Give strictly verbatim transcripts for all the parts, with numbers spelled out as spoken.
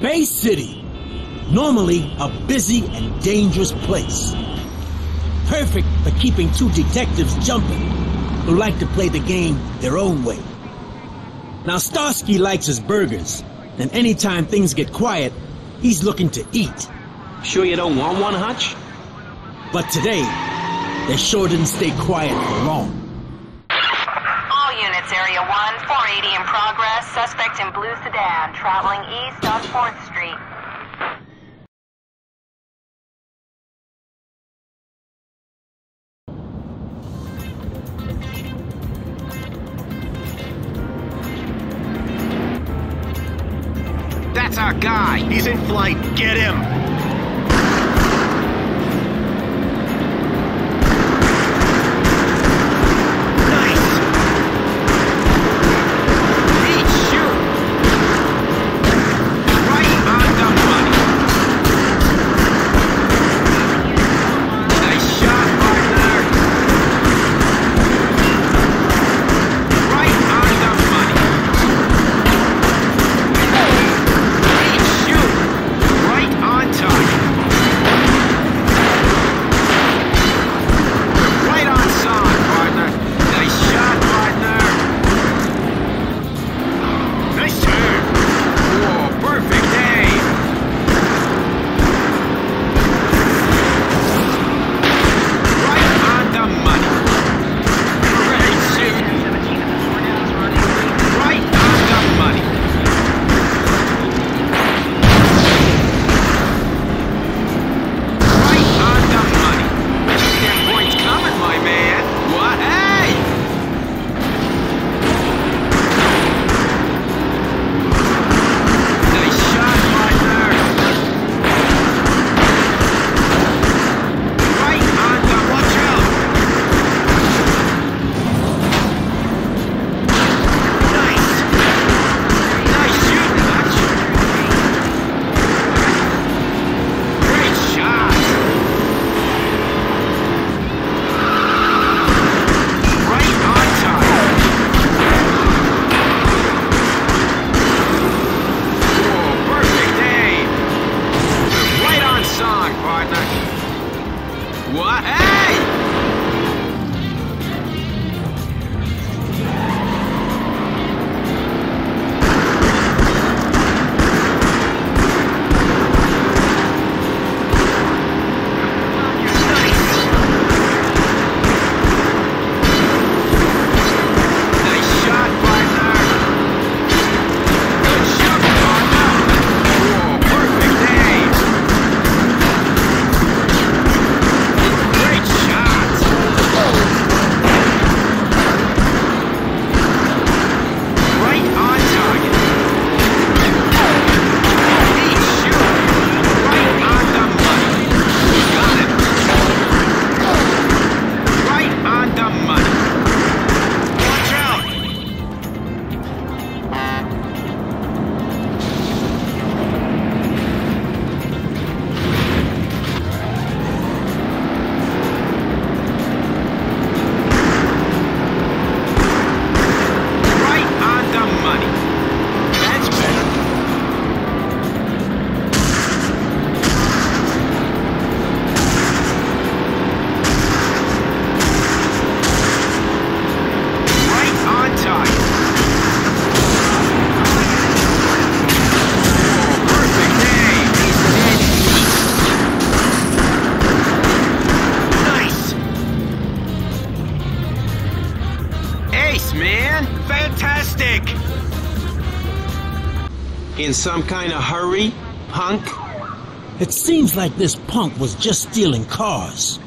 Bay City, normally a busy and dangerous place. Perfect for keeping two detectives jumping who like to play the game their own way. Now, Starsky likes his burgers, and anytime things get quiet, he's looking to eat. Sure you don't want one, Hutch? But today, they sure didn't stay quiet for long. All units, Area one, four eighty in progress. Suspect in blue sedan, traveling east on fourth street. That's our guy. He's in flight. Get him! In some kind of hurry, punk? It seems like this punk was just stealing cars.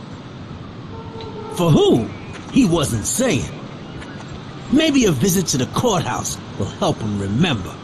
For who? He wasn't saying. Maybe a visit to the courthouse will help him remember.